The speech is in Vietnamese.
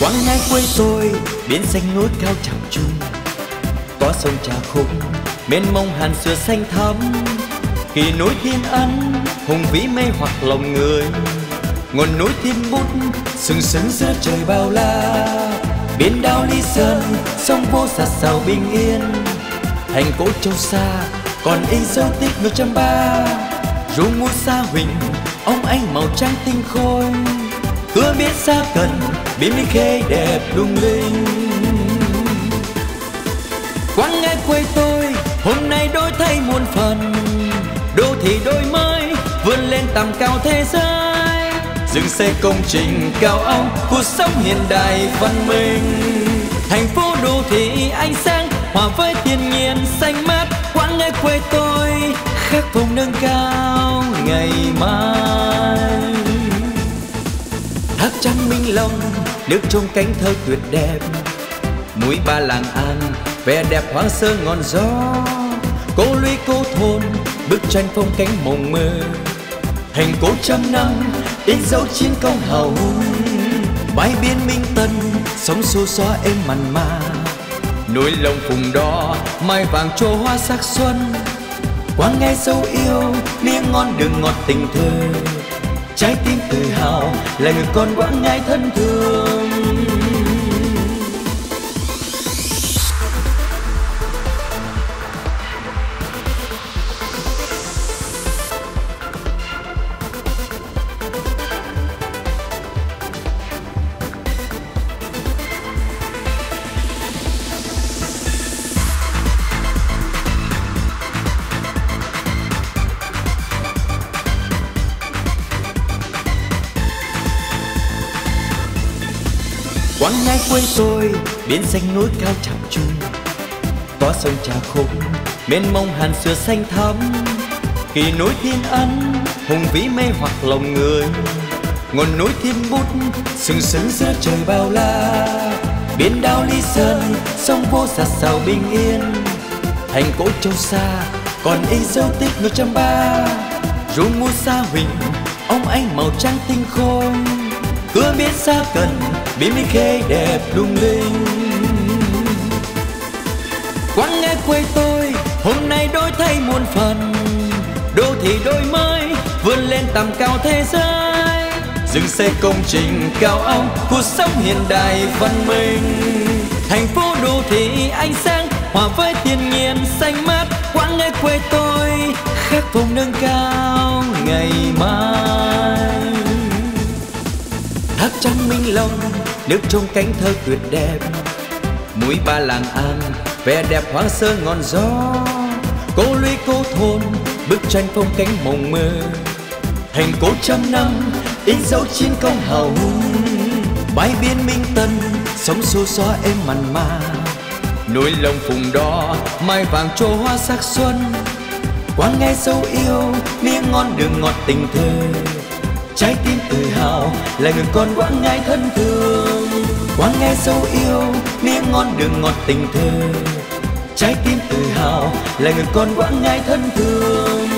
Quãng Ngãi quê tôi, biển xanh núi cao chập trùng, có sông Trà Khúc mênh mông hàn sữa xanh thắm. Kỳ núi Thiên Ân hùng vĩ mê hoặc lòng người, ngọn núi Thiên Bút sừng sững giữa trời bao la. Biển đảo Lý Sơn sông vô sạt sào bình yên, thành cổ Châu Sa còn in dấu tích người trăm ba. Ru ngôi Sa Huỳnh ông anh màu trắng tinh khôi, hứa biết xa gần biến Lý Khê đẹp lung linh. Quãng Ngãi quê tôi hôm nay đổi thay muôn phần, đô thị đổi mới vươn lên tầm cao thế giới. Dừng xe công trình cao ốc, cuộc sống hiện đại văn minh, thành phố đô thị ánh sáng hòa với thiên nhiên xanh mát. Quãng Ngãi quê tôi khát vọng nâng cao ngày mai. Thác Trắng Minh Long nước trong cánh thơ tuyệt đẹp, mũi Ba Làng An vẻ đẹp hoang sơ ngọn gió. Cố lũy cố thôn bức tranh phong cảnh mộng mơ, thành cổ trăm năm in dấu chiến công hào hùng. Bãi biển Minh Tân sóng xô xóa êm mặn mà, núi Lông Phùng Đỏ mai vàng trổ hoa sắc xuân. Quãng Ngãi dấu yêu miếng ngon đường ngọt tình thơ, trái tim tự hào là người con Quãng Ngãi thân thương. Quãng Ngãi quê tôi, biển xanh núi cao chập trùng, có sông Trà Khúc mênh mông hàn sữa xanh thắm. Kỳ núi Thiên Ân hùng vĩ mê hoặc lòng người, ngọn núi Thiên Bút sừng sững giữa trời bao la. Biển đảo Lý Sơn sông vô sạt sào bình yên, thành cổ Châu Sa còn in dấu tích người trăm ba. Ru ngôi Sa Huỳnh ông anh màu trắng tinh khôi, hứa biết xa gần biến Lý Khê đẹp lung linh. Quãng Ngãi quê tôi hôm nay đổi thay muôn phần, đô thị đổi mới vươn lên tầm cao thế giới. Dừng xe công trình cao ốc, cuộc sống hiện đại văn minh, thành phố đô thị ánh sáng hòa với thiên nhiên xanh mát. Quãng Ngãi quê tôi khát vọng nâng cao ngày mai. Thác Trắng Minh Long nước trong cánh thơ tuyệt đẹp, mũi Ba Làng An vẻ đẹp hoang sơ ngọn gió. Cố lũy cố thôn bức tranh phong cảnh mộng mơ, thành cổ trăm năm in dấu chiến công hào hùng. Bãi biển Minh Tân sóng xô xóa êm mặn mà, núi Lông Phùng Đỏ mai vàng trổ hoa sắc xuân. Quãng Ngãi dấu yêu miếng ngon đường ngọt tình thơ, trái tim tự hào là người con Quãng Ngãi thân thương. Quãng Ngãi dấu yêu miếng ngon đường ngọt tình thơ, trái tim tự hào là người con Quãng Ngãi thân thương.